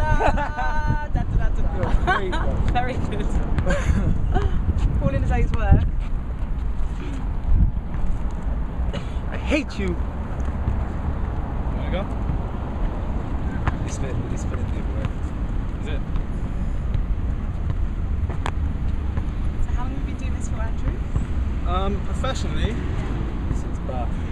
Ta-da! That's very good. All in a day's work. I hate you. There we go. It's been in the other way. Is it? So how long have you been doing this for, Andrew? Professionally, since birth.